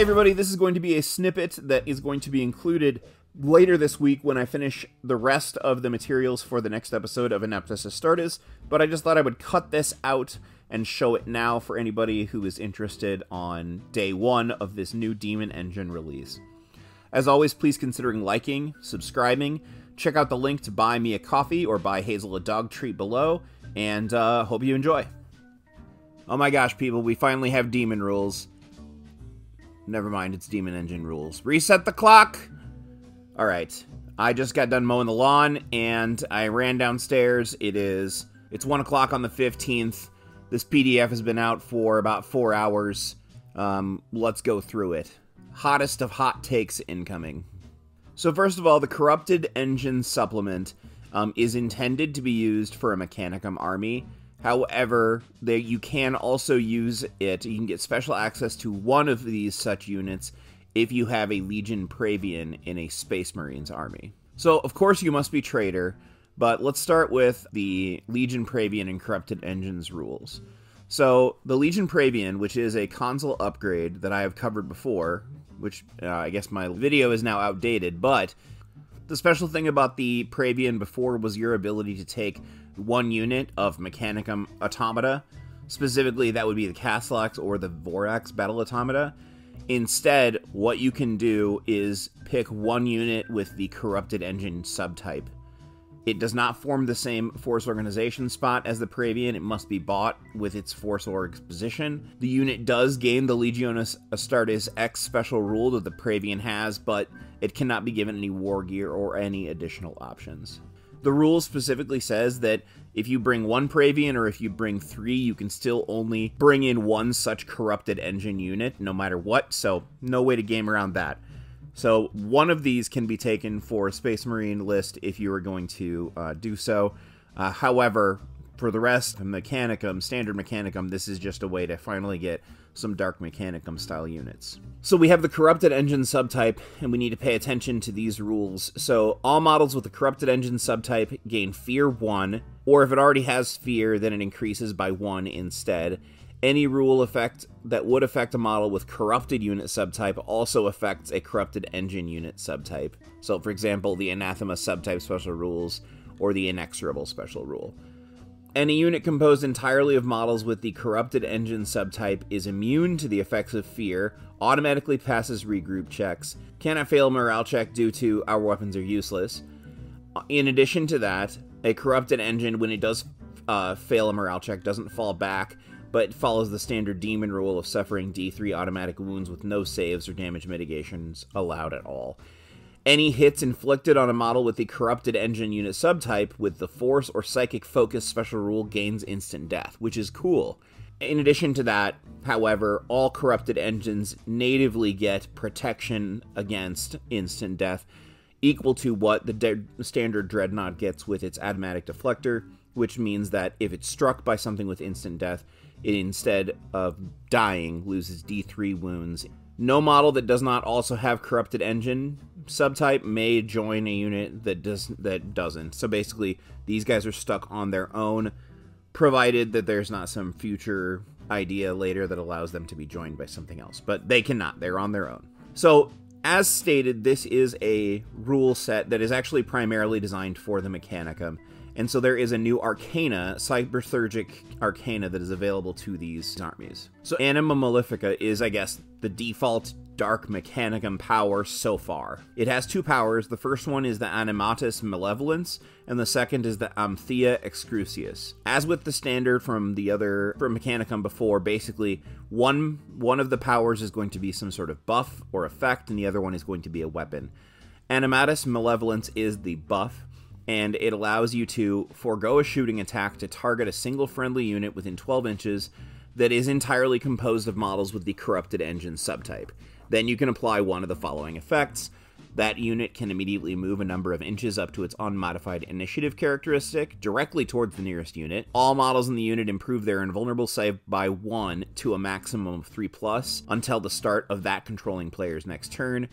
Hey everybody, this is going to be a snippet that is going to be included later this week when I finish the rest of the materials for the next episode of Ineptus Astartes, but I just thought I would cut this out and show it now for anybody who is interested on day one of this new Demon Engine release. As always, please consider liking, subscribing, check out the link to buy me a coffee or buy Hazel a dog treat below, and hope you enjoy. Oh my gosh, people, we finally have demon rules. Never mind, it's Demon Engine rules. Reset the clock! Alright, I just got done mowing the lawn, and I ran downstairs. It's 1 o'clock on the 15th. This PDF has been out for about 4 hours. Let's go through it. Hottest of hot takes incoming. So first of all, the Corrupted Engine supplement is intended to be used for a Mechanicum army. However, you can also use it. You can get special access to one of these such units if you have a Legion Praevian in a Space Marines army. So, of course, you must be Traitor, but let's start with the Legion Praevian and Corrupted Engines rules. So, the Legion Praevian, which is a console upgrade that I have covered before, which I guess my video is now outdated, but the special thing about the Praevian before was your ability to take one unit of Mechanicum Automata, specifically that would be the Castlex or the Vorax Battle Automata. Instead, what you can do is pick one unit with the Corrupted Engine subtype. It does not form the same Force Organization spot as the Praevian, it must be bought with its Force Org position. The unit does gain the Legionis Astartes X special rule that the Praevian has, but it cannot be given any war gear or any additional options. The rule specifically says that if you bring one Praevian or if you bring three, you can still only bring in one such Corrupted Engine unit, no matter what, so no way to game around that. So one of these can be taken for a Space Marine list if you are going to do so. However, for the rest, Mechanicum, standard Mechanicum, this is just a way to finally get some Dark Mechanicum-style units. So we have the Corrupted Engine subtype, and we need to pay attention to these rules. So all models with the Corrupted Engine subtype gain Fear 1, or if it already has Fear, then it increases by 1 instead. Any rule effect that would affect a model with Corrupted Unit subtype also affects a Corrupted Engine unit subtype. So, for example, the Anathema subtype special rules, or the Inexorable special rule. Any unit composed entirely of models with the Corrupted Engine subtype is immune to the effects of Fear, automatically passes regroup checks, cannot fail a morale check due to our weapons are useless. In addition to that, a Corrupted Engine, when it does fail a morale check, doesn't fall back, but follows the standard demon rule of suffering D3 automatic wounds with no saves or damage mitigations allowed at all. Any hits inflicted on a model with the Corrupted Engine unit subtype with the Force or Psychic Focus special rule gains instant death, which is cool. In addition to that, however, all Corrupted Engines natively get protection against instant death, equal to what the standard Dreadnought gets with its Automatic Deflector, which means that if it's struck by something with instant death, it instead of dying loses D3 wounds. No model that does not also have Corrupted Engine subtype may join a unit that doesn't. So basically, these guys are stuck on their own, provided that there's not some future idea later that allows them to be joined by something else. But they cannot. They're on their own. So, as stated, this is a rule set that is actually primarily designed for the Mechanicum. And so there is a new Arcana, Cyberthurgic Arcana, that is available to these armies. So Anima Malefica is, I guess, the default Dark Mechanicum power so far. It has two powers. The first one is the Animatis Malevolence, and the second is the Amthea Excrucius. As with the standard from the other, from Mechanicum before, basically one of the powers is going to be some sort of buff or effect, and the other one is going to be a weapon. Animatis Malevolence is the buff, and it allows you to forego a shooting attack to target a single friendly unit within 12 inches that is entirely composed of models with the Corrupted Engine subtype. Then you can apply one of the following effects. That unit can immediately move a number of inches up to its unmodified initiative characteristic directly towards the nearest unit. All models in the unit improve their invulnerable save by 1 to a maximum of 3+ until the start of that controlling player's next turn.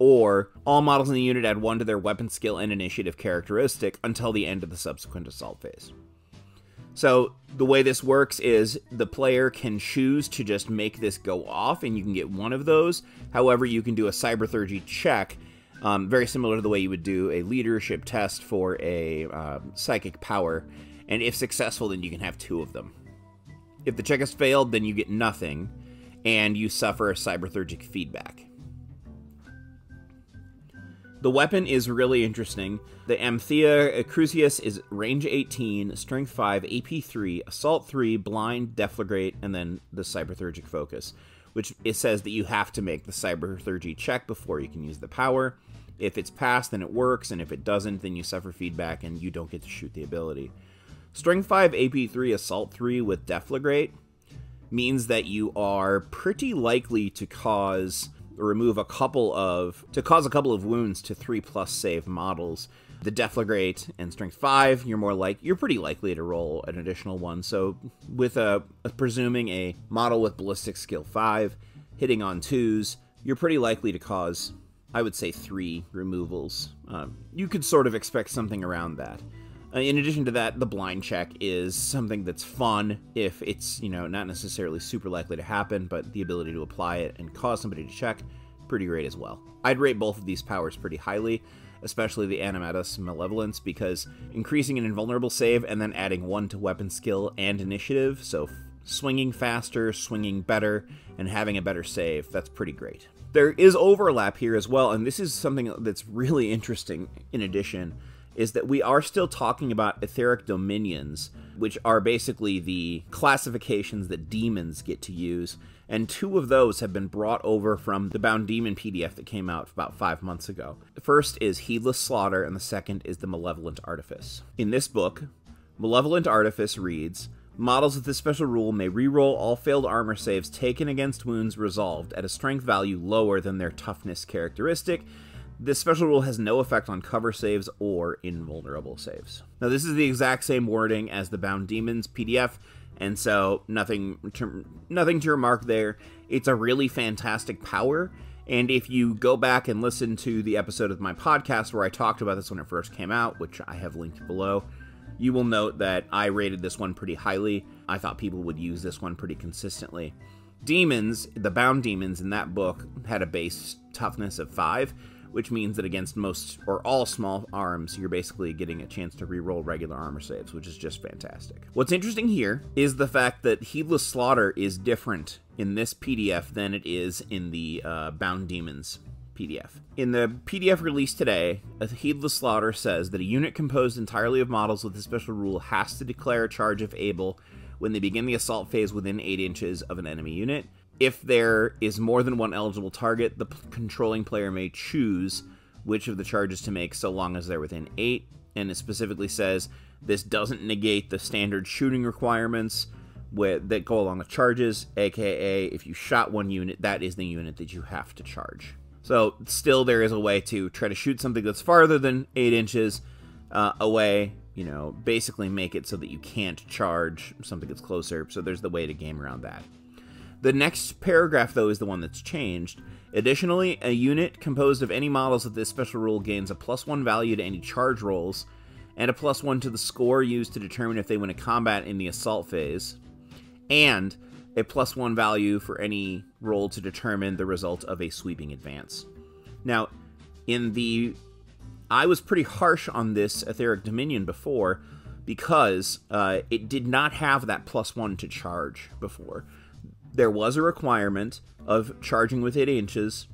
Or, all models in the unit add 1 to their weapon skill and initiative characteristic until the end of the subsequent assault phase. So the way this works is the player can choose to just make this go off, and you can get one of those. However, you can do a Cyberthurgy check, very similar to the way you would do a leadership test for a psychic power. And if successful, then you can have two of them. If the check has failed, then you get nothing, and you suffer a cyberthurgic feedback. The weapon is really interesting. The Amphia Crucius is range 18, strength 5, AP 3, assault 3, blind, deflagrate, and then the cyberthurgic focus, which it says that you have to make the cyberthurgy check before you can use the power. If it's passed, then it works, and if it doesn't, then you suffer feedback and you don't get to shoot the ability. Strength 5, AP 3, assault 3 with deflagrate means that you are pretty likely to cause... to cause a couple of wounds to 3+ save models. The deflagrate and strength 5, you're pretty likely to roll an additional one. So with presuming a model with ballistic skill 5 hitting on 2s, you're pretty likely to cause, I would say, 3 removals. You could sort of expect something around that. In addition to that, the blind check is something that's fun if it's, not necessarily super likely to happen, but the ability to apply it and cause somebody to check, pretty great as well. I'd rate both of these powers pretty highly, especially the Animatis Malevolence, because increasing an invulnerable save and then adding 1 to weapon skill and initiative, so swinging faster, swinging better, and having a better save, that's pretty great. There is overlap here as well, and this is something that's really interesting in addition, is that we are still talking about Aetheric Dominions, which are basically the classifications that demons get to use, and 2 of those have been brought over from the Bound Demon PDF that came out about 5 months ago. The first is Heedless Slaughter, and the second is the Malevolent Artifice. In this book, Malevolent Artifice reads, "Models with this special rule may reroll all failed armor saves taken against wounds resolved at a strength value lower than their toughness characteristic. This special rule has no effect on cover saves or invulnerable saves." Now, this is the exact same wording as the Bound Demons PDF, and so nothing to remark there. It's a really fantastic power, and if you go back and listen to the episode of my podcast where I talked about this when it first came out, which I have linked below, you will note that I rated this one pretty highly. I thought people would use this one pretty consistently. Demons, the Bound Demons in that book, had a base toughness of 5, which means that against most or all small arms, you're basically getting a chance to reroll regular armor saves, which is just fantastic. What's interesting here is the fact that Heedless Slaughter is different in this PDF than it is in the Bound Demons PDF. In the PDF released today, Heedless Slaughter says that a unit composed entirely of models with a special rule has to declare a charge if able when they begin the assault phase within 8 inches of an enemy unit. If there is more than one eligible target, the controlling player may choose which of the charges to make so long as they're within 8, and it specifically says this doesn't negate the standard shooting requirements that go along with charges, aka if you shot one unit, that is the unit that you have to charge. So still there is a way to try to shoot something that's farther than 8 inches away, basically make it so that you can't charge something that's closer, so there's the way to game around that. The next paragraph, though, is the one that's changed. "Additionally, a unit composed of any models with this special rule gains a +1 value to any charge rolls, and a +1 to the score used to determine if they win a combat in the assault phase, and a +1 value for any roll to determine the result of a sweeping advance." Now, I was pretty harsh on this Aetheric Dominion before, because it did not have that +1 to charge before. There was a requirement of charging with 8 inches,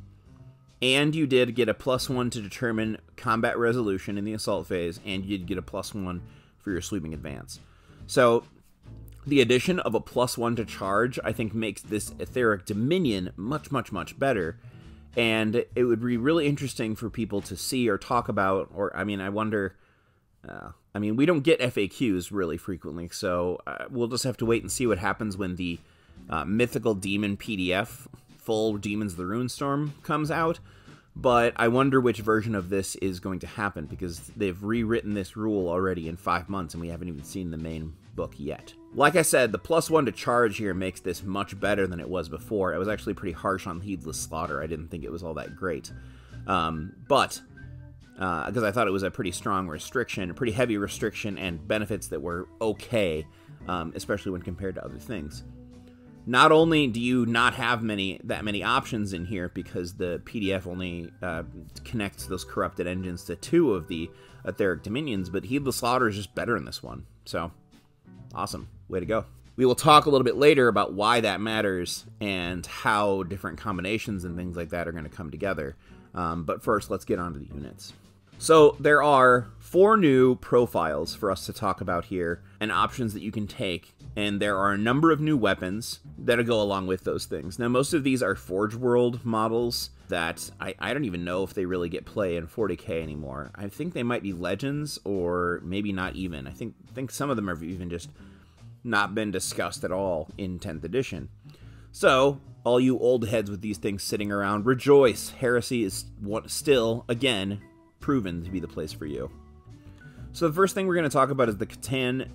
and you did get a +1 to determine combat resolution in the assault phase, and you did get a +1 for your sweeping advance. So the addition of a +1 to charge, I think, makes this Aetheric Dominion much, much, much better, and it would be really interesting for people to see or talk about, or, I wonder... we don't get FAQs really frequently, so we'll just have to wait and see what happens when the Mythical Demon PDF, full Demons of the Runestorm, comes out, but I wonder which version of this is going to happen, because they've rewritten this rule already in 5 months, and we haven't even seen the main book yet. Like I said, the +1 to charge here makes this much better than it was before. I was actually pretty harsh on Heedless Slaughter. I didn't think it was all that great, because I thought it was a pretty strong restriction, a pretty heavy restriction, and benefits that were okay, especially when compared to other things. Not only do you not have that many options in here because the PDF only connects those corrupted engines to 2 of the Aetheric Dominions, but Heedless Slaughter is just better in this one. So, awesome. Way to go. We will talk a little bit later about why that matters and how different combinations and things like that are going to come together. But first, let's get on to the units. So there are 4 new profiles for us to talk about here and options that you can take. And there are a number of new weapons that'll go along with those things. Now, most of these are Forge World models that I don't even know if they really get play in 40K anymore. I think they might be Legends or maybe not even. I think some of them have even just not been discussed at all in 10th edition. So, all you old heads with these things sitting around, rejoice! Heresy is still, again, proven to be the place for you. So the first thing we're going to talk about is the Kytan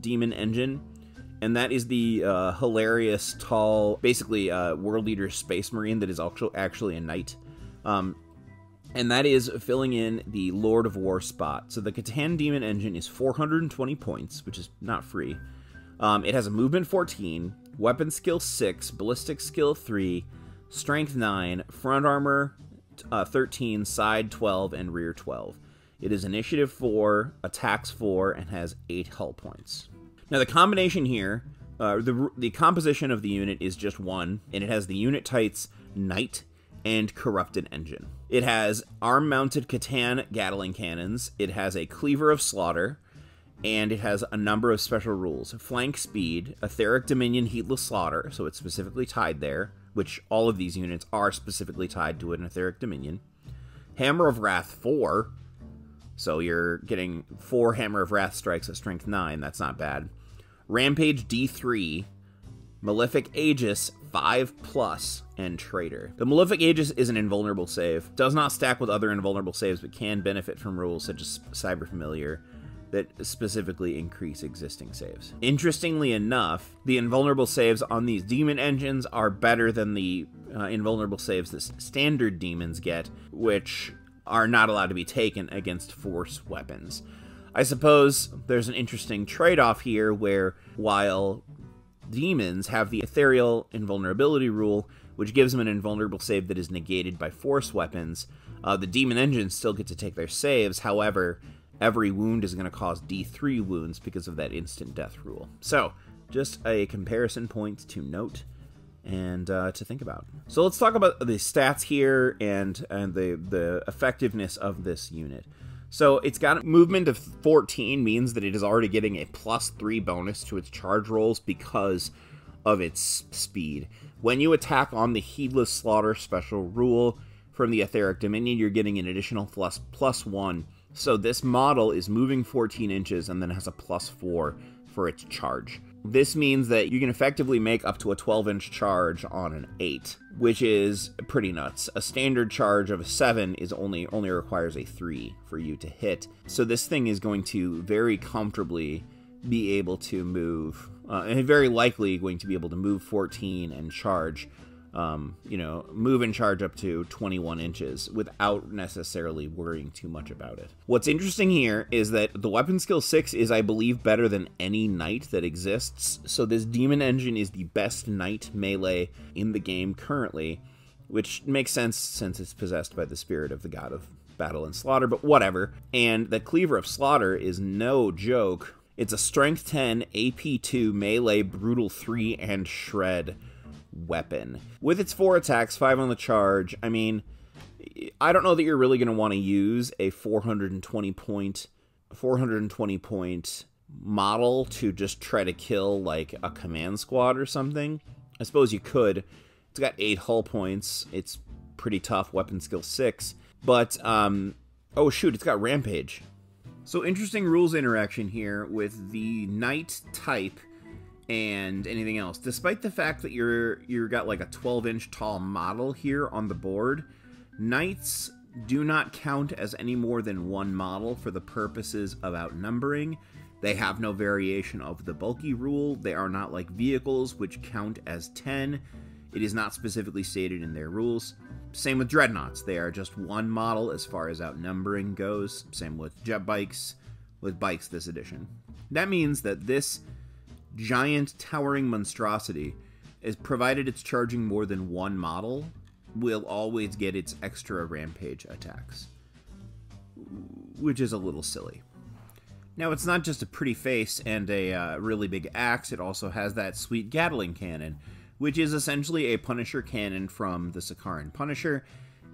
Demon Engine, and that is the hilarious, tall, basically World Leader Space Marine that is actually a knight. And that is filling in the Lord of War spot. So the Kytan Demon Engine is 420 points, which is not free. It has a movement 14, weapon skill 6, ballistic skill 3, strength 9, front armor 13, side 12, and rear 12. It is initiative 4, attacks 4, and has 8 hull points. Now the combination here, the composition of the unit is just 1, and it has the unit types Knight and Corrupted Engine. It has arm-mounted Kytan Gatling Cannons, it has a Cleaver of Slaughter, and it has a number of special rules. Flank Speed, Aetheric Dominion, Heedless Slaughter, so it's specifically tied there, which all of these units are specifically tied to an Aetheric Dominion. Hammer of Wrath 4, so you're getting 4 Hammer of Wrath strikes at strength 9, that's not bad. Rampage D3, Malefic Aegis 5+, and Traitor. The Malefic Aegis is an invulnerable save, does not stack with other invulnerable saves, but can benefit from rules such as Cyber Familiar that specifically increase existing saves. Interestingly enough, the invulnerable saves on these demon engines are better than the invulnerable saves that standard demons get, which are not allowed to be taken against force weapons. I suppose there's an interesting trade-off here where while demons have the ethereal invulnerability rule, which gives them an invulnerable save that is negated by force weapons, the demon engines still get to take their saves, however, every wound is going to cause D3 wounds because of that instant death rule. So, just a comparison point to note and to think about. So let's talk about the stats here and the effectiveness of this unit. So it's got a movement of 14, means that it is already getting a +3 bonus to its charge rolls because of its speed. When you attack on the Heedless Slaughter special rule from the Aetheric Dominion, you're getting an additional +1. So this model is moving 14 inches and then has a +4 for its charge. This means that you can effectively make up to a 12-inch charge on an 8, which is pretty nuts. A standard charge of a 7 is only requires a 3 for you to hit. So this thing is going to very comfortably be able to move, and very likely going to be able to move 14 and charge, move and charge up to 21 inches without necessarily worrying too much about it. What's interesting here is that the weapon skill 6 is, I believe, better than any knight that exists. So this demon engine is the best knight melee in the game currently, which makes sense since it's possessed by the spirit of the god of battle and slaughter, but whatever. And the Cleaver of Slaughter is no joke. It's a strength 10, AP 2, melee, brutal 3, and shred weapon. With its 4 attacks, 5 on the charge, I mean, I don't know that you're really going to want to use a 420 point model to just try to kill, like, a command squad or something. I suppose you could. It's got 8 hull points. It's pretty tough. Weapon skill 6. But, oh shoot, it's got Rampage. So interesting rules interaction here with the knight type and anything else. Despite the fact that you've got like a 12-inch tall model here on the board, knights do not count as any more than 1 model for the purposes of outnumbering. They have no variation of the bulky rule. They are not like vehicles, which count as 10. It is not specifically stated in their rules. Same with dreadnoughts. They are just 1 model as far as outnumbering goes. Same with jet bikes, with bikes this edition. That means that this giant towering monstrosity is provided it's charging more than one model, will always get its extra rampage attacks, which is a little silly. Now, it's not just a pretty face and a really big axe, it also has that sweet Gatling cannon, which is essentially a Punisher cannon from the Sakaran Punisher.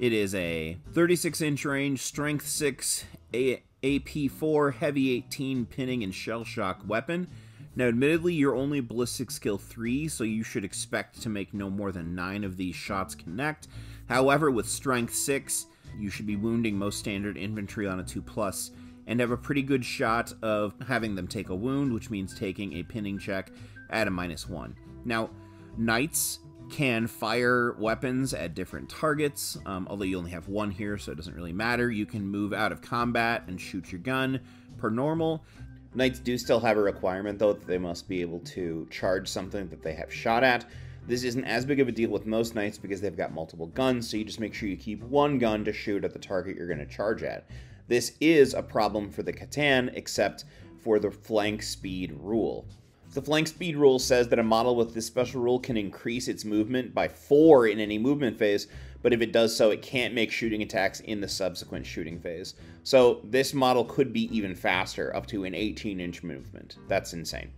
It is a 36-inch range, strength 6, AP4, heavy 18, pinning, and shell shock weapon. Now, admittedly, you're only ballistic skill 3, so you should expect to make no more than 9 of these shots connect. However, with strength 6, you should be wounding most standard infantry on a 2+, and have a pretty good shot of having them take a wound, which means taking a pinning check at a -1. Now, knights can fire weapons at different targets, although you only have one here, so it doesn't really matter. You can move out of combat and shoot your gun per normal. Knights do still have a requirement, though, that they must be able to charge something that they have shot at. This isn't as big of a deal with most knights because they've got multiple guns, so you just make sure you keep one gun to shoot at the target you're going to charge at. This is a problem for the Kytan, except for the flank speed rule. The flank speed rule says that a model with this special rule can increase its movement by 4 in any movement phase, but if it does so, it can't make shooting attacks in the subsequent shooting phase. So this model could be even faster, up to an 18-inch movement. That's insane.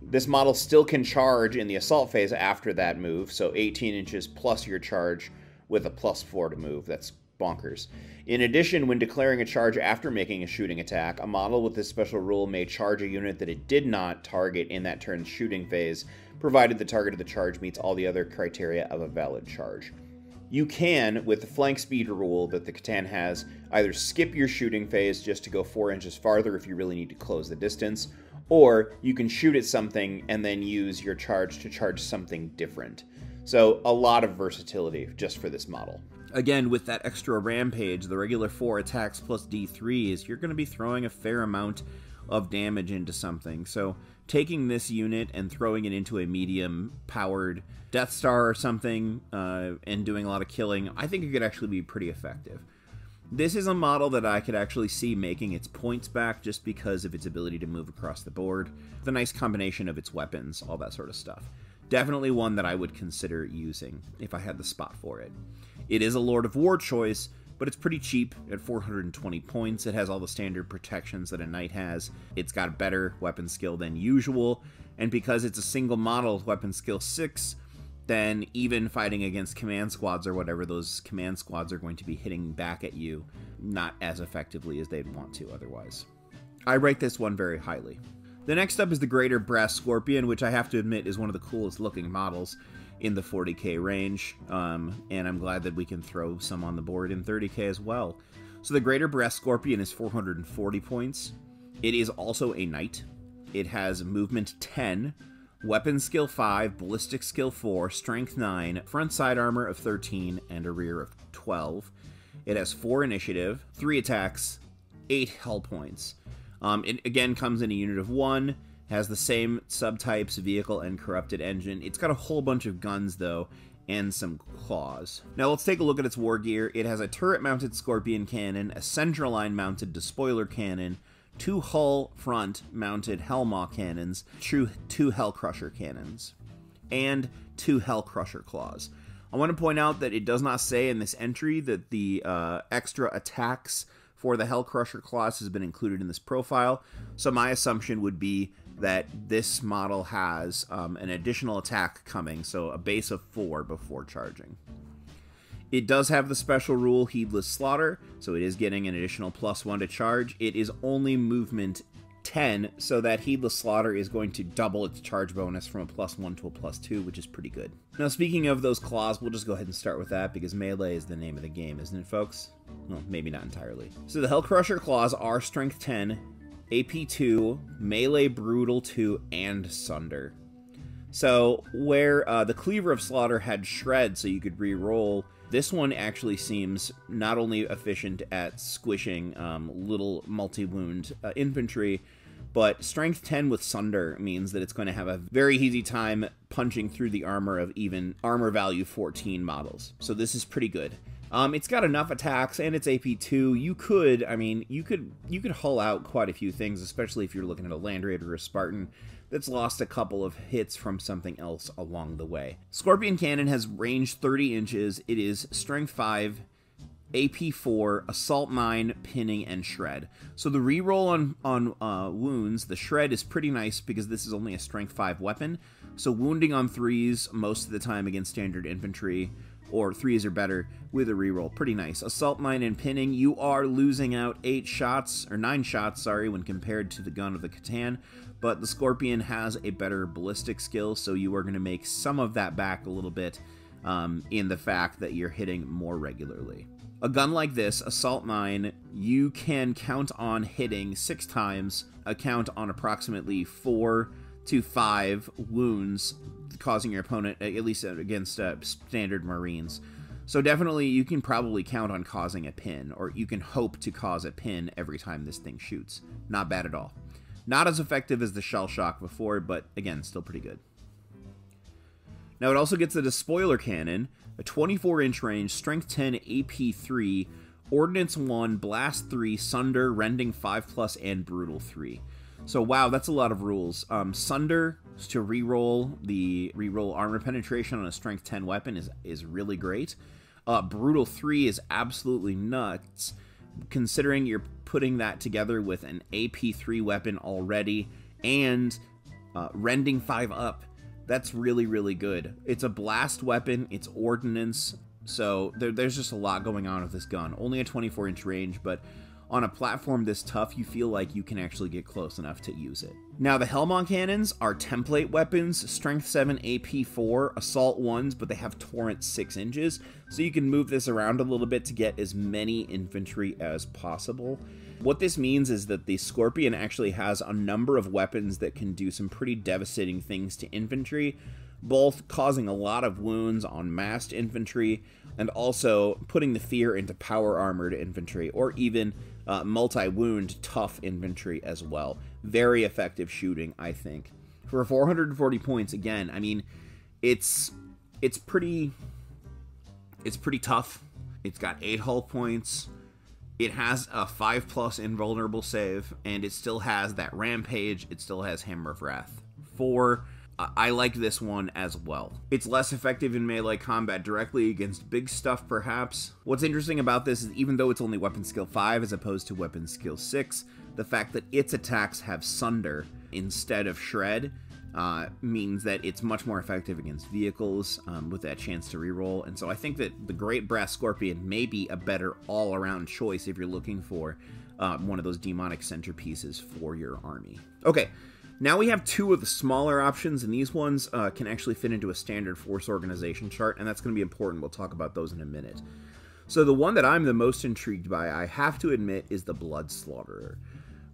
This model still can charge in the assault phase after that move, so 18 inches plus your charge with a +4 to move. That's bonkers. In addition, when declaring a charge after making a shooting attack, a model with this special rule may charge a unit that it did not target in that turn's shooting phase, provided the target of the charge meets all the other criteria of a valid charge. You can, with the flank speed rule that the Kytan has, either skip your shooting phase just to go 4 inches farther if you really need to close the distance, or you can shoot at something and then use your charge to charge something different. So a lot of versatility just for this model. Again, with that extra rampage, the regular 4 attacks plus D3s, you're going to be throwing a fair amount of damage into something. So taking this unit and throwing it into a medium-powered Death Star or something and doing a lot of killing, I think it could actually be pretty effective. This is a model that I could actually see making its points back just because of its ability to move across the board, the nice combination of its weapons, all that sort of stuff. Definitely one that I would consider using if I had the spot for it. It is a Lord of War choice, but it's pretty cheap at 420 points. It has all the standard protections that a knight has. It's got a better weapon skill than usual, and because it's a single model with weapon skill 6, then even fighting against command squads or whatever, those command squads are going to be hitting back at you not as effectively as they'd want to otherwise. I rate this one very highly. The next up is the Greater Brass Scorpion, which I have to admit is one of the coolest looking models in the 40k range, and I'm glad that we can throw some on the board in 30k as well. So the Greater Brass Scorpion is 440 points. It is also a knight. It has movement 10, weapon skill 5, ballistic skill 4, strength 9, front side armor of 13, and a rear of 12. It has 4 initiative, 3 attacks, 8 hull points. It again comes in a unit of 1, has the same subtypes, vehicle and corrupted engine. It's got a whole bunch of guns, though, and some claws. Now let's take a look at its war gear. It has a turret-mounted scorpion cannon, a centerline-mounted despoiler cannon, 2 hull front-mounted hellmaw cannons, 2 hellcrusher cannons, and 2 hellcrusher claws. I want to point out that it does not say in this entry that the extra attacks for the Hellcrusher clause has been included in this profile, so my assumption would be that this model has an additional attack coming, so a base of 4 before charging. It does have the special rule Heedless Slaughter, so it is getting an additional +1 to charge. It is only movement 10, so that Heedless Slaughter is going to double its charge bonus from a +1 to a +2, which is pretty good. Now, speaking of those claws, we'll just go ahead and start with that, because melee is the name of the game, isn't it, folks? Well, maybe not entirely. So the Hellcrusher claws are strength 10, AP 2, melee brutal 2, and sunder. So where the Cleaver of Slaughter had shred, so you could re-roll, this one actually seems not only efficient at squishing little multi-wound infantry, but strength 10 with Sunder means that it's going to have a very easy time punching through the armor of even armor value 14 models. So this is pretty good. It's got enough attacks, and it's AP2. You could, I mean, you could hull out quite a few things, especially if you're looking at a Land Raider or a Spartan that's lost a couple of hits from something else along the way. Scorpion Cannon has range 30 inches. It is Strength 5, AP4, Assault Mine, Pinning, and Shred. So the reroll on wounds, the Shred is pretty nice because this is only a Strength 5 weapon. So wounding on 3s most of the time against standard infantry, or 3s or better with a reroll, pretty nice. Assault Mine and Pinning, you are losing out 9 shots, when compared to the gun of the Kytan, but the Scorpion has a better ballistic skill, so you are going to make some of that back a little bit in the fact that you're hitting more regularly. A gun like this, Assault Mine, you can count on hitting 6 times, a count on approximately 4 to 5 wounds, causing your opponent, at least against standard Marines. So definitely you can probably count on causing a pin, or you can hope to cause a pin every time this thing shoots. Not bad at all. Not as effective as the Shell Shock before, but again, still pretty good. Now it also gets the Despoiler Cannon, a 24-inch range, Strength 10, AP 3, Ordnance 1, Blast 3, Sunder, Rending 5+, and Brutal 3. So wow, that's a lot of rules. Sunder to reroll the armor penetration on a Strength 10 weapon is really great. Brutal 3 is absolutely nuts, considering you're putting that together with an AP3 weapon already and Rending 5+. That's really, really good. It's a blast weapon, it's ordnance, so there's just a lot going on with this gun. Only a 24-inch range, but on a platform this tough, you feel like you can actually get close enough to use it. Now, the Hellmont Cannons are template weapons, Strength 7, AP 4, Assault 1s, but they have Torrent 6 inches, so you can move this around a little bit to get as many infantry as possible. What this means is that the Scorpion actually has a number of weapons that can do some pretty devastating things to infantry, both causing a lot of wounds on massed infantry and also putting the fear into power armored infantry, or even multi-wound tough infantry as well. Very effective shooting, I think. For 440 points, again, I mean, it's pretty tough. It's got 8 hull points. It has a 5+ invulnerable save, and it still has that Rampage. It still has Hammer of Wrath. 4. I like this one as well. It's less effective in melee combat directly against big stuff, perhaps. What's interesting about this is even though it's only weapon skill 5 as opposed to weapon skill 6, the fact that its attacks have Sunder instead of Shred means that it's much more effective against vehicles with that chance to reroll. And so I think that the Great Brass Scorpion may be a better all-around choice if you're looking for one of those demonic centerpieces for your army. Okay. Now we have 2 of the smaller options, and these ones can actually fit into a standard force organization chart, and that's going to be important. We'll talk about those in a minute. So the one that I'm the most intrigued by, I have to admit, is the Blood Slaughterer,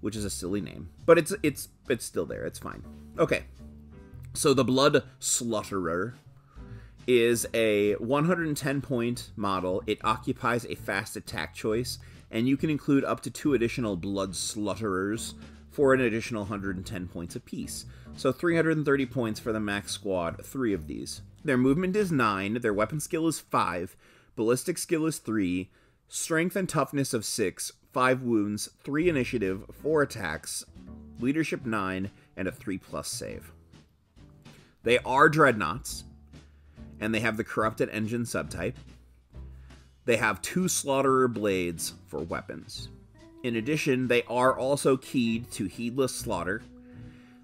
which is a silly name, but it's still there. It's fine. Okay, so the Blood Slaughterer is a 110-point model. It occupies a fast attack choice, and you can include up to 2 additional Blood Slaughters for an additional 110 points apiece. So 330 points for the max squad, 3 of these. Their movement is 9, their weapon skill is 5, ballistic skill is 3, strength and toughness of 6, 5 wounds, 3 initiative, 4 attacks, leadership 9, and a 3+ save. They are dreadnoughts, and they have the Corrupted Engine subtype. They have 2 Slaughterer blades for weapons. In addition, they are also keyed to Heedless Slaughter.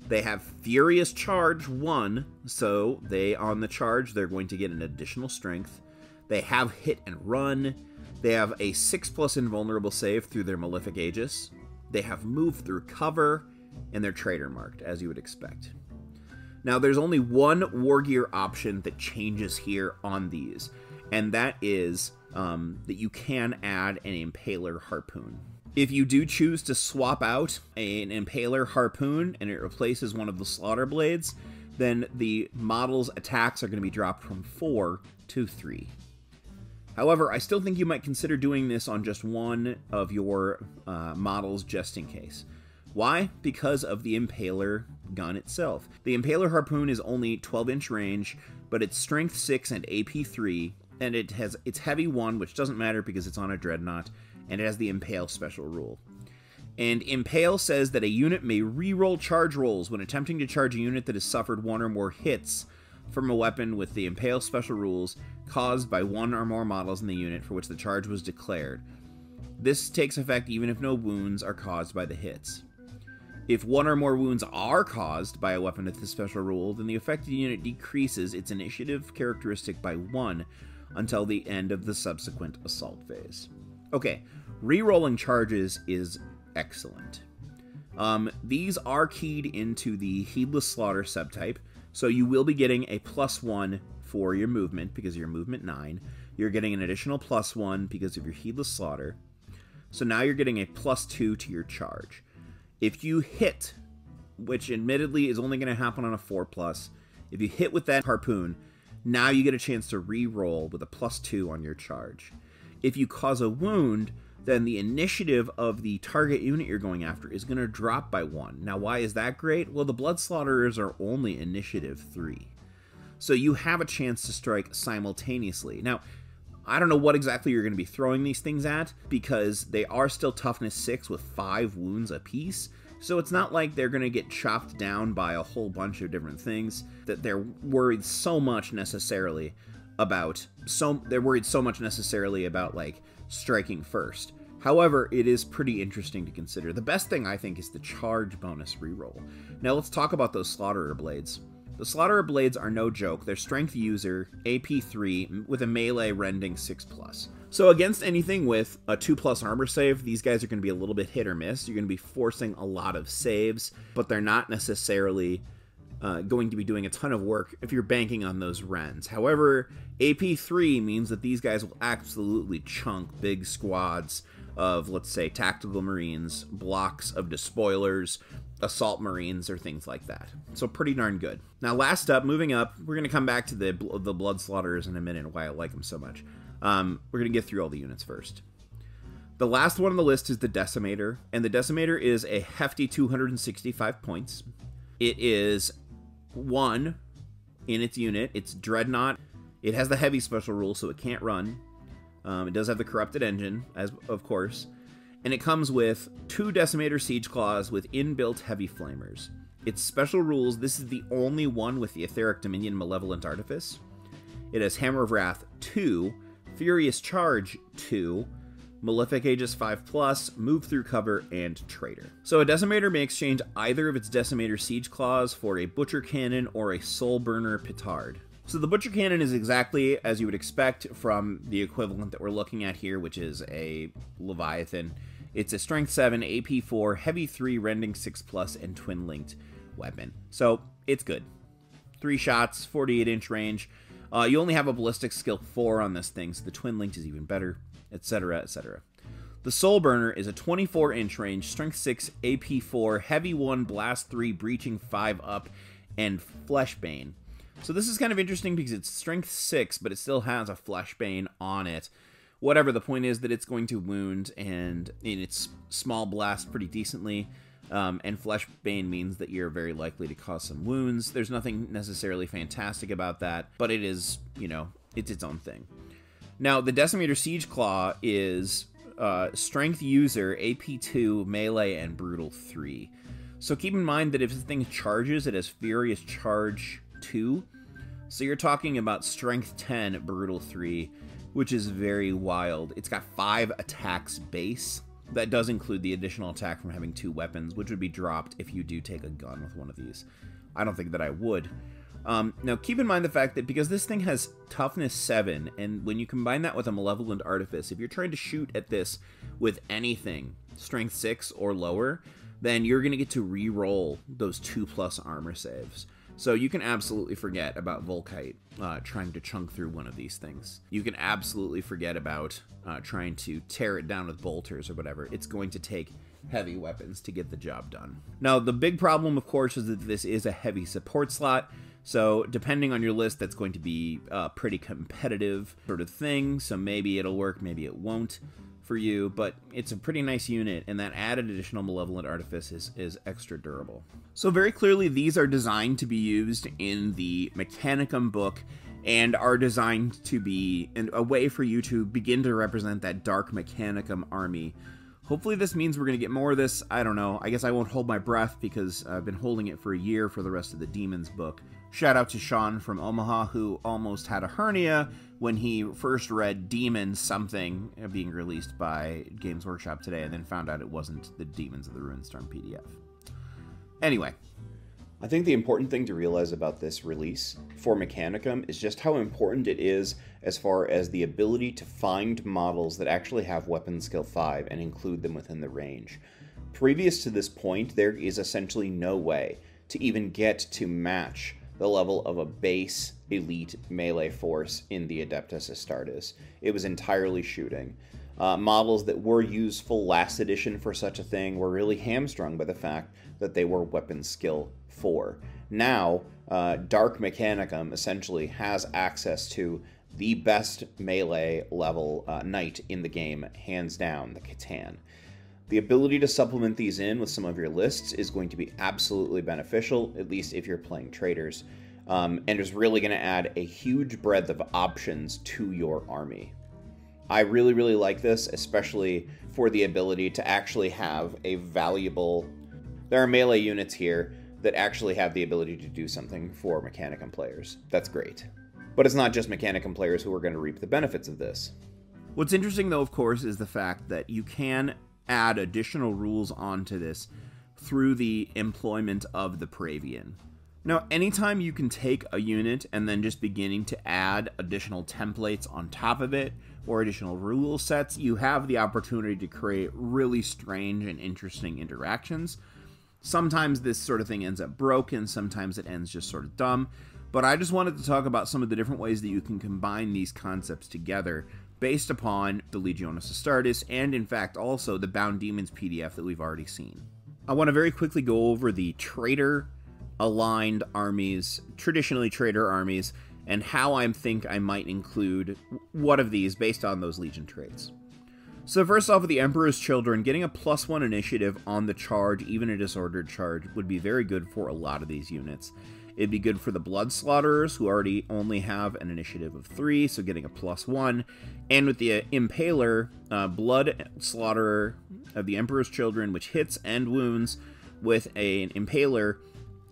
They have Furious Charge 1, so they, on the charge, they're going to get an additional strength. They have Hit and Run. They have a 6+ invulnerable save through their Malefic Aegis. They have Move through cover, and they're Traitor Marked, as you would expect. Now, there's only one War Gear option that changes here on these, and that is that you can add an Impaler Harpoon. If you do choose to swap out an Impaler Harpoon and it replaces one of the Slaughter Blades, then the model's attacks are going to be dropped from 4 to 3. However, I still think you might consider doing this on just one of your models just in case. Why? Because of the Impaler gun itself. The Impaler Harpoon is only 12-inch range, but it's Strength 6 and AP 3, And it has its heavy 1, which doesn't matter because it's on a Dreadnought, and it has the Impale special rule. And Impale says that a unit may reroll charge rolls when attempting to charge a unit that has suffered one or more hits from a weapon with the Impale special rules caused by one or more models in the unit for which the charge was declared. This takes effect even if no wounds are caused by the hits. If one or more wounds are caused by a weapon with this special rule, then the affected unit decreases its initiative characteristic by 1 until the end of the subsequent assault phase. Okay, rerolling charges is excellent. These are keyed into the Heedless Slaughter subtype, so you will be getting a +1 for your movement because you're movement 9. You're getting an additional +1 because of your Heedless Slaughter. So now you're getting a +2 to your charge. If you hit, which admittedly is only going to happen on a 4+, if you hit with that harpoon, now you get a chance to re-roll with a +2 on your charge. If you cause a wound, then the initiative of the target unit you're going after is going to drop by 1. Now, why is that great? Well, the Blood Slaughterers are only initiative 3. So you have a chance to strike simultaneously. Now, I don't know what exactly you're going to be throwing these things at, because they are still toughness 6 with 5 wounds apiece. So it's not like they're going to get chopped down by a whole bunch of different things that they're worried so much necessarily about. They're worried so much necessarily about, like, striking first. However, it is pretty interesting to consider. The best thing, I think, is the charge bonus reroll. Now let's talk about those Slaughterer blades. The Slaughterer blades are no joke. They're strength user, AP3, with a melee rending 6+. So against anything with a 2+ armor save, these guys are going to be a little bit hit or miss. You're going to be forcing a lot of saves, but they're not necessarily going to be doing a ton of work if you're banking on those rends. However, AP3 means that these guys will absolutely chunk big squads of, let's say, tactical marines, blocks of despoilers, assault marines, or things like that. So pretty darn good. Now last up, moving up, we're going to come back to the Blood Slaughterers in a minute and why I like them so much. We're going to get through all the units first. The last one on the list is the Decimator, and the Decimator is a hefty 265 points. It is 1 in its unit. It's Dreadnought. It has the heavy special rule, so it can't run. It does have the Corrupted Engine, as of course. And it comes with 2 Decimator Siege Claws with inbuilt Heavy Flamers. Its special rules, this is the only one with the Aetheric Dominion Malevolent Artifice. It has Hammer of Wrath 2, Furious Charge 2, Malefic Aegis 5+, Move Through Cover, and Traitor. So a Decimator may exchange either of its Decimator Siege Claws for a Butcher Cannon or a Soul Burner Petard. So the Butcher Cannon is exactly as you would expect from the equivalent that we're looking at here, which is a Leviathan. It's a strength 7, AP 4, heavy 3, rending 6+, and twin linked weapon. So it's good. 3 shots, 48-inch range. You only have a ballistic skill 4 on this thing, so the twin linked is even better, etc., etc. The Soul Burner is a 24-inch range, strength 6, AP 4, heavy 1, blast 3, breaching 5 up, and Flesh Bane. So this is kind of interesting because it's strength 6, but it still has a Flesh Bane on it. Whatever, the point is that it's going to wound and in its small blast pretty decently, and Flesh Bane means that you're very likely to cause some wounds. There's nothing necessarily fantastic about that, but it is, you know, it's its own thing. Now, the Decimator Siege Claw is strength user, AP 2, melee, and Brutal 3. So keep in mind that if this thing charges, it has Furious Charge 2. So you're talking about strength 10, Brutal 3, which is very wild. It's got 5 attacks base. That does include the additional attack from having 2 weapons, which would be dropped if you do take a gun with one of these. I don't think that I would. Now, keep in mind the fact that because this thing has toughness 7, and when you combine that with a Malevolent Artifice, if you're trying to shoot at this with anything, strength 6 or lower, then you're going to get to re-roll those 2+ armor saves. So you can absolutely forget about Volkite trying to chunk through one of these things. You can absolutely forget about trying to tear it down with bolters or whatever. It's going to take heavy weapons to get the job done. Now, the big problem, of course, is that this is a heavy support slot. So depending on your list, that's going to be a pretty competitive sort of thing. So maybe it'll work, maybe it won't for you, but it's a pretty nice unit, and that added additional Malevolent Artifice is extra durable. So very clearly, these are designed to be used in the Mechanicum book and are designed to be a way for you to begin to represent that dark Mechanicum army. Hopefully this means we're going to get more of this. I don't know. I guess I won't hold my breath because I've been holding it for a year for the rest of the Demons book. Shout out to Sean from Omaha, who almost had a hernia when he first read Demon something being released by Games Workshop today, and then found out it wasn't the Demons of the Ruinstorm PDF. Anyway. I think the important thing to realize about this release for Mechanicum is just how important it is as far as the ability to find models that actually have weapon skill 5 and include them within the range. Previous to this point, there is essentially no way to even get to match the level of a base elite melee force in the Ineptus Astartes. It was entirely shooting. Models that were useful last edition for such a thing were really hamstrung by the fact that they were weapon skill 4. Now, Dark Mechanicum essentially has access to the best melee level knight in the game, hands down, the Kytan. The ability to supplement these in with some of your lists is going to be absolutely beneficial, at least if you're playing traders, and is really going to add a huge breadth of options to your army. I really, really like this, especially for the ability to actually have a valuable... There are melee units here that actually have the ability to do something for Mechanicum players. That's great. But it's not just Mechanicum players who are going to reap the benefits of this. What's interesting, though, of course, is the fact that you can add additional rules onto this through the employment of the Praevian. Now, anytime you can take a unit and then just beginning to add additional templates on top of it, or additional rule sets, you have the opportunity to create really strange and interesting interactions. Sometimes this sort of thing ends up broken, sometimes it ends just sort of dumb, but I just wanted to talk about some of the different ways that you can combine these concepts together based upon the Legionis Astartes and, in fact, also the Bound Demons PDF that we've already seen. I want to very quickly go over the traitor-aligned armies, traditionally traitor armies, and how I think I might include one of these based on those Legion traits. So first off, with the Emperor's Children, getting a +1 initiative on the charge, even a disordered charge, would be very good for a lot of these units. It'd be good for the Blood Slaughterers, who already only have an initiative of 3, so getting a +1. And with the Impaler, Blood Slaughterer of the Emperor's Children, which hits and wounds with an Impaler,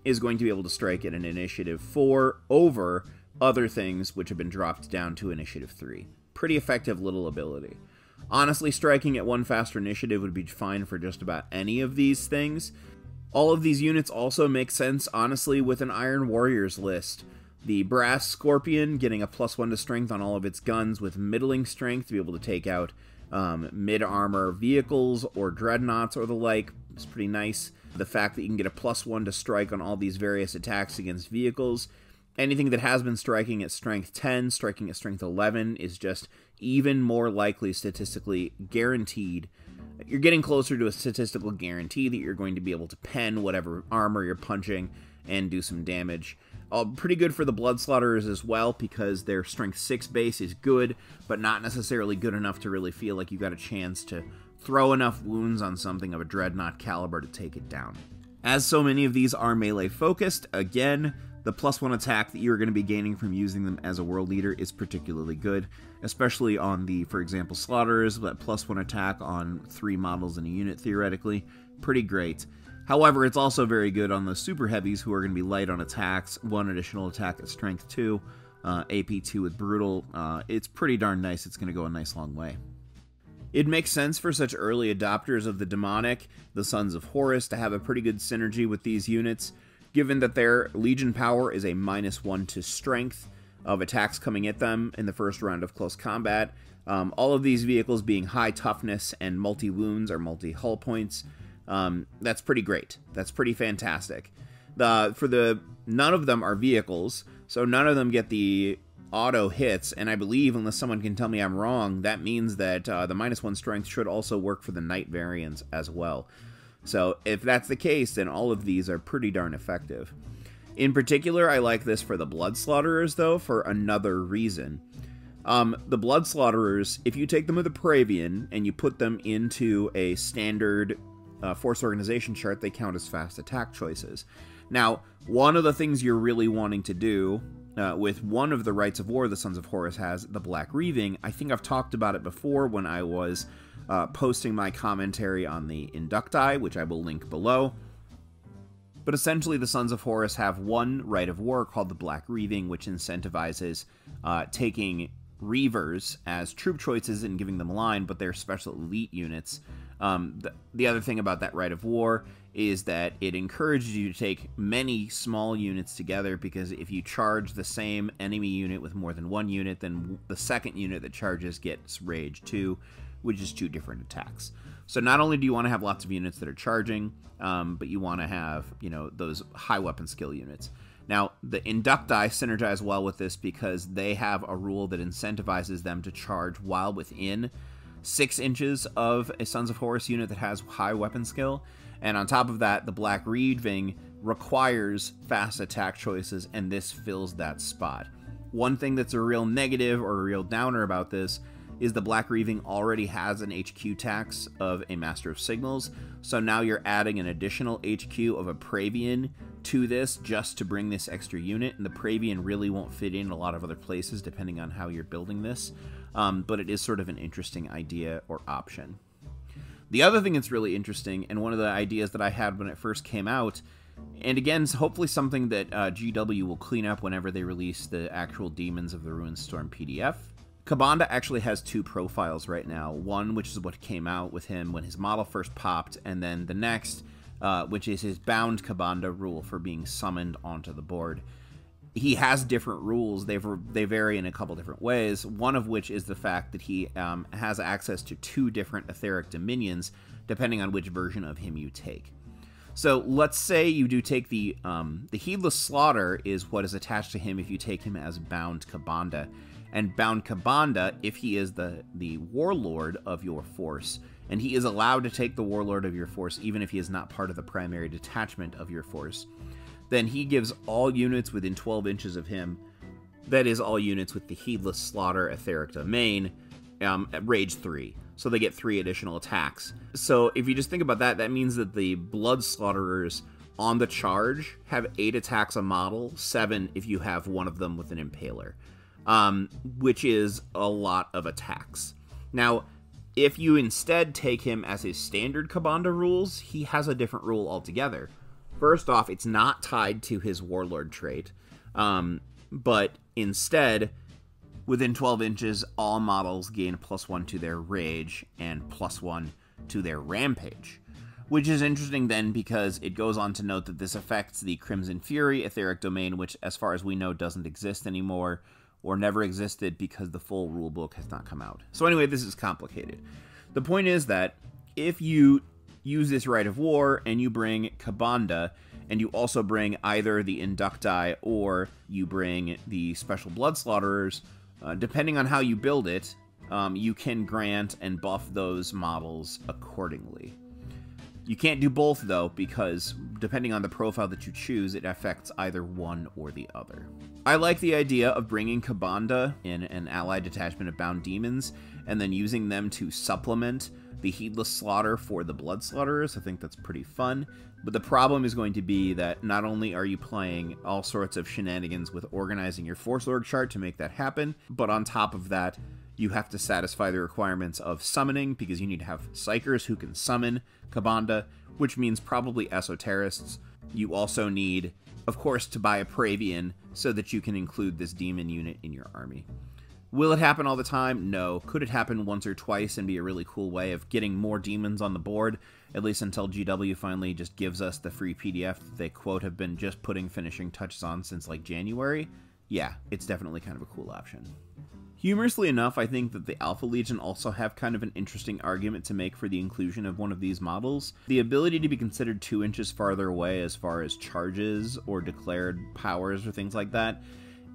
is going to be able to strike at an initiative 4 over other things which have been dropped down to initiative 3. Pretty effective little ability. Honestly, striking at 1 faster initiative would be fine for just about any of these things. All of these units also make sense, honestly, with an Iron Warriors list. The Brass Scorpion getting a +1 to strength on all of its guns with middling strength to be able to take out mid-armor vehicles or dreadnoughts or the like is pretty nice. The fact that you can get a +1 to strike on all these various attacks against vehicles. Anything that has been striking at strength 10, striking at strength 11 is just even more likely statistically guaranteed. You're getting closer to a statistical guarantee that you're going to be able to pen whatever armor you're punching and do some damage. All pretty good for the Blood Slaughterers as well, because their strength 6 base is good, but not necessarily good enough to really feel like you got a chance to throw enough wounds on something of a dreadnought caliber to take it down. As so many of these are melee focused, again, the +1 attack that you're going to be gaining from using them as a world leader is particularly good, especially on the, for example, Slaughterers, that +1 attack on 3 models in a unit, theoretically, pretty great. However, it's also very good on the super heavies who are going to be light on attacks, 1 additional attack at strength 2, AP 2 with Brutal. It's pretty darn nice. It's going to go a nice long way. It makes sense for such early adopters of the Demonic, the Sons of Horus, to have a pretty good synergy with these units, given that their Legion power is a -1 to strength of attacks coming at them in the first round of close combat. All of these vehicles being high toughness and multi-wounds or multi-hull points, that's pretty great. That's pretty fantastic. None of them are vehicles, so none of them get the auto hits, and I believe, unless someone can tell me I'm wrong, that means that the -1 strength should also work for the Knight variants as well. So if that's the case, then all of these are pretty darn effective. In particular, I like this for the Blood Slaughterers, though, for another reason. The Blood Slaughterers, if you take them with a Praevian and you put them into a standard force organization chart, they count as fast attack choices. Now, one of the things you're really wanting to do with one of the Rites of War the Sons of Horus has, the Black Reaving. I think I've talked about it before when I was posting my commentary on the Inducti, which I will link below. But essentially, the Sons of Horus have one Rite of War called the Black Reaving, which incentivizes taking Reavers as troop choices and giving them a line, but they're special elite units. The other thing about that Rite of War is that it encourages you to take many small units together, because if you charge the same enemy unit with more than one unit, then the second unit that charges gets Rage 2, which is two different attacks. So not only do you want to have lots of units that are charging, but you want to have, you know, those high weapon skill units. Now, the Inducti synergize well with this because they have a rule that incentivizes them to charge while within 6 inches of a Sons of Horus unit that has high weapon skill. And on top of that, the Black Reaving requires fast attack choices, and this fills that spot. One thing that's a real negative or a real downer about this is the Black Reaving already has an HQ tax of a Master of Signals, so now you're adding an additional HQ of a Praevian to this just to bring this extra unit, and the Praevian really won't fit in a lot of other places depending on how you're building this, but it is sort of an interesting idea or option. The other thing that's really interesting, and one of the ideas that I had when it first came out, and again, hopefully something that GW will clean up whenever they release the actual Demons of the Ruined Storm PDF, Kabanda actually has two profiles right now. One, which is what came out with him when his model first popped, and then the next, which is his bound Kabanda rule for being summoned onto the board. He has different rules. They vary in a couple different ways, one of which is the fact that he has access to two different Aetheric Dominions, depending on which version of him you take. So let's say you do take the Heedless Slaughter is what is attached to him if you take him as bound Kabanda. And bound Kabanda, if he is the warlord of your force, and he is allowed to take the warlord of your force even if he is not part of the primary detachment of your force, then he gives all units within 12 inches of him, that is all units with the Heedless Slaughter Aetheric Domain, at Rage 3. So they get 3 additional attacks. So if you just think about that, that means that the Blood Slaughters on the charge have 8 attacks a model, 7 if you have one of them with an Impaler. Which is a lot of attacks. Now, if you instead take him as his standard Kabanda rules, he has a different rule altogether. First off, it's not tied to his warlord trait, but instead, within 12 inches, all models gain +1 to their Rage and +1 to their Rampage. Which is interesting then, because it goes on to note that this affects the Crimson Fury Aetheric Domain, which, as far as we know, doesn't exist anymore, or never existed because the full rulebook has not come out. So anyway, this is complicated. The point is that if you use this Rite of War and you bring Kabanda, and you also bring either the Inducti or you bring the Special Blood Slaughterers, depending on how you build it, you can grant and buff those models accordingly. You can't do both, though, because depending on the profile that you choose, it affects either one or the other. I like the idea of bringing Kabanda in an allied detachment of Bound Demons and then using them to supplement the Heedless Slaughter for the Blood Slaughterers. I think that's pretty fun. But the problem is going to be that not only are you playing all sorts of shenanigans with organizing your Force Org chart to make that happen, but on top of that, you have to satisfy the requirements of summoning, because you need to have psychers who can summon Kabanda, which means probably esoterists. You also need, of course, to buy a Praevian so that you can include this demon unit in your army. Will it happen all the time? No. Could it happen once or twice and be a really cool way of getting more demons on the board, at least until GW finally just gives us the free PDF that they, quote, have been just putting finishing touches on since, like, January? Yeah, it's definitely kind of a cool option. Humorously enough, I think that the Alpha Legion also have kind of an interesting argument to make for the inclusion of one of these models. The ability to be considered 2 inches farther away as far as charges or declared powers or things like that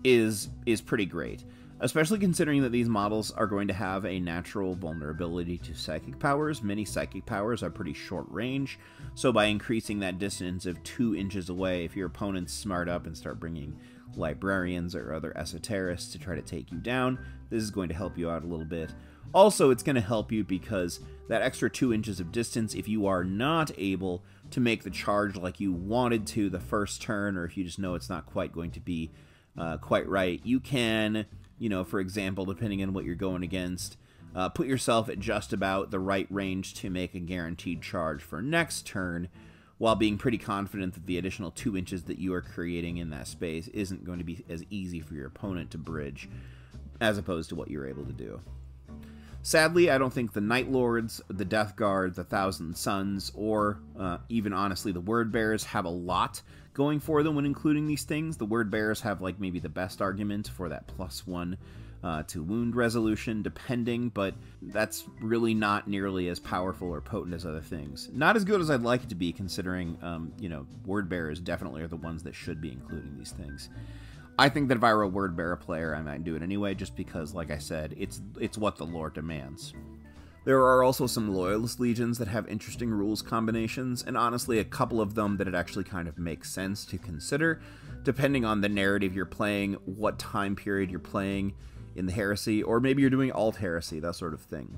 is pretty great, especially considering that these models are going to have a natural vulnerability to psychic powers. Many psychic powers are pretty short range, so by increasing that distance of 2 inches away, if your opponents smart up and start bringing librarians or other esoterists to try to take you down, this is going to help you out a little bit. Also, it's going to help you because that extra 2 inches of distance, if you are not able to make the charge like you wanted to the first turn, or if you just know it's not quite going to be quite right. You can, you know, for example, depending on what you're going against, put yourself at just about the right range to make a guaranteed charge for next turn, while being pretty confident that the additional 2 inches that you are creating in that space isn't going to be as easy for your opponent to bridge as opposed to what you're able to do. Sadly, I don't think the Night Lords, the Death Guard, the Thousand Suns, or even honestly the Word Bearers have a lot going for them when including these things. The Word Bearers have like maybe the best argument for that +1 to wound resolution, depending, but that's really not nearly as powerful or potent as other things. Not as good as I'd like it to be, considering, you know, Word Bearers definitely are the ones that should be including these things. I think that if I were a Word Bearer player, I might do it anyway, just because, like I said, it's what the lore demands. There are also some Loyalist Legions that have interesting rules combinations, and honestly a couple of them that it actually kind of makes sense to consider, depending on the narrative you're playing, what time period you're playing in the Heresy, or maybe you're doing Alt Heresy, that sort of thing.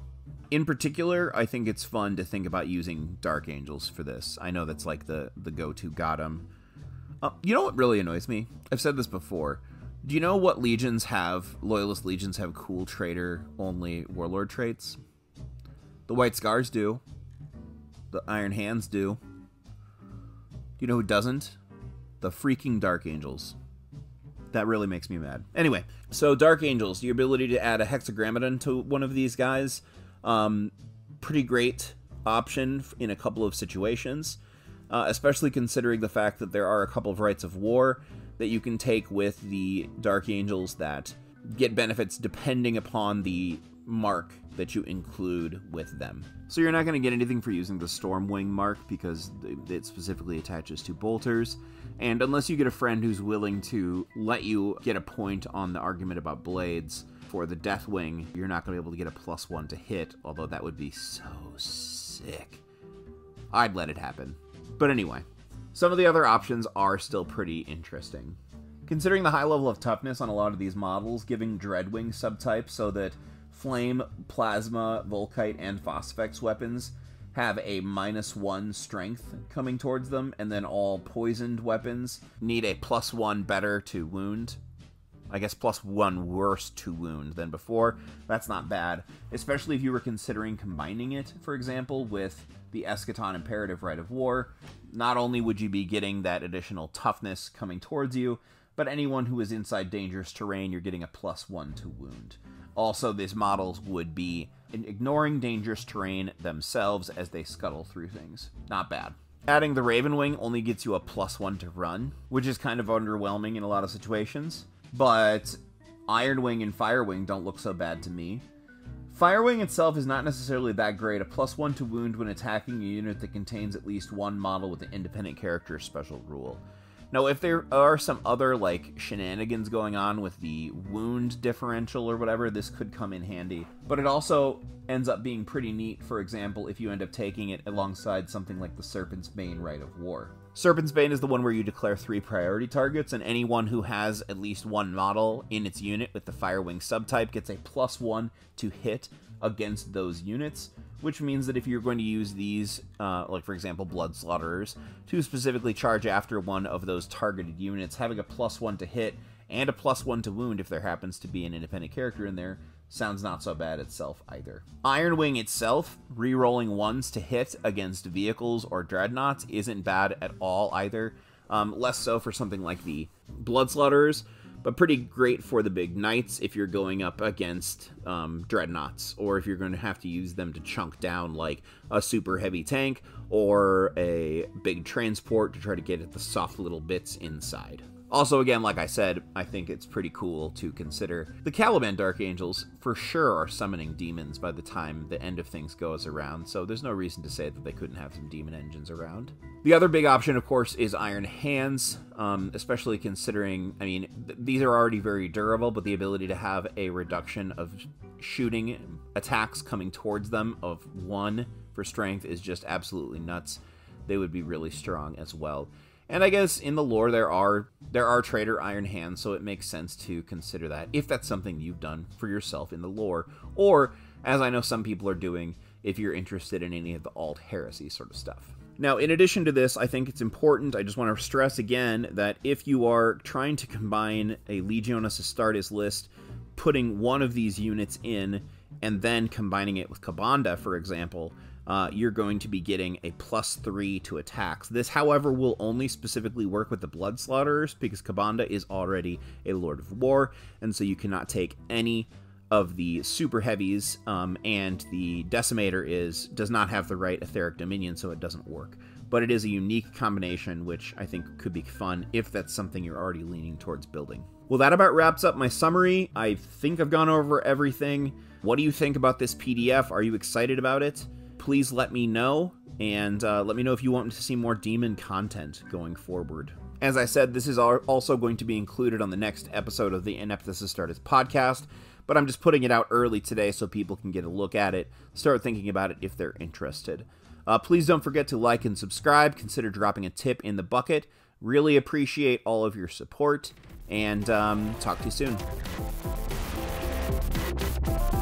In particular, I think it's fun to think about using Dark Angels for this. I know that's like the go-to Gotham. You know what really annoys me? I've said this before. Do you know what legions have, Loyalist Legions have cool traitor-only warlord traits? The White Scars do. The Iron Hands do. You know who doesn't? The freaking Dark Angels. That really makes me mad. Anyway, so Dark Angels, the ability to add a Hexagrammadon to one of these guys. Pretty great option in a couple of situations. Especially considering the fact that there are a couple of rites of war that you can take with the Dark Angels that get benefits depending upon the mark that you include with them. So you're not going to get anything for using the Stormwing mark because it specifically attaches to bolters, and unless you get a friend who's willing to let you get a point on the argument about blades for the Deathwing, you're not going to be able to get a +1 to hit, although that would be so sick. I'd let it happen. But anyway, some of the other options are still pretty interesting. Considering the high level of toughness on a lot of these models, giving Dreadwing subtypes so that Flame, Plasma, Volkite, and Phosphex weapons have a -1 strength coming towards them, and then all poisoned weapons need a +1 better to wound. I guess +1 worse to wound than before. That's not bad, especially if you were considering combining it, for example, with the Eschaton Imperative Rite of War. Not only would you be getting that additional toughness coming towards you, but anyone who is inside dangerous terrain, you're getting a +1 to wound. Also, these models would be ignoring dangerous terrain themselves as they scuttle through things. Not bad. Adding the Ravenwing only gets you a +1 to run, which is kind of underwhelming in a lot of situations, but Ironwing and Firewing don't look so bad to me. Firewing itself is not necessarily that great. A +1 to wound when attacking a unit that contains at least one model with an independent character special rule. Now, if there are some other, like, shenanigans going on with the wound differential or whatever, this could come in handy. But it also ends up being pretty neat, for example, if you end up taking it alongside something like the Serpent's Bane Rite of War. Serpent's Bane is the one where you declare 3 priority targets, and anyone who has at least one model in its unit with the Firewing subtype gets a +1 to hit against those units, which means that if you're going to use these, like for example Blood Slaughterers, to specifically charge after one of those targeted units, having a +1 to hit and a +1 to wound if there happens to be an independent character in there sounds not so bad itself either. Ironwing itself, re-rolling 1s to hit against vehicles or dreadnoughts, isn't bad at all either. Less so for something like the Blood Slaughterers, but pretty great for the big knights if you're going up against dreadnoughts, or if you're going to have to use them to chunk down like a super heavy tank or a big transport to try to get at the soft little bits inside. Also, again, like I said, I think it's pretty cool to consider. The Caliban Dark Angels, for sure, are summoning demons by the time the end of things goes around, so there's no reason to say that they couldn't have some demon engines around. The other big option, of course, is Iron Hands, especially considering, I mean, these are already very durable, but the ability to have a reduction of shooting attacks coming towards them of 1 for strength is just absolutely nuts. They would be really strong as well. And I guess in the lore there are Traitor Iron Hands, so it makes sense to consider that if that's something you've done for yourself in the lore, or as I know some people are doing if you're interested in any of the alt heresy sort of stuff. Now, in addition to this, I think it's important, I just want to stress again, that if you are trying to combine a Legionis Astartes list, putting one of these units in, and then combining it with Kabanda, for example, you're going to be getting a +3 to attacks. This, however, will only specifically work with the Blood Slaughterers, because Kabanda is already a Lord of War, and so you cannot take any of the super heavies, and the Decimator does not have the right Aetheric Dominion, so it doesn't work. But it is a unique combination, which I think could be fun if that's something you're already leaning towards building. Well, that about wraps up my summary. I think I've gone over everything. What do you think about this PDF? Are you excited about it? Please let me know, and let me know if you want to see more demon content going forward. As I said, this is also going to be included on the next episode of the Ineptus Astartes podcast, but I'm just putting it out early today so people can get a look at it, start thinking about it if they're interested. Please don't forget to like and subscribe, consider dropping a tip in the bucket. Really appreciate all of your support, and talk to you soon.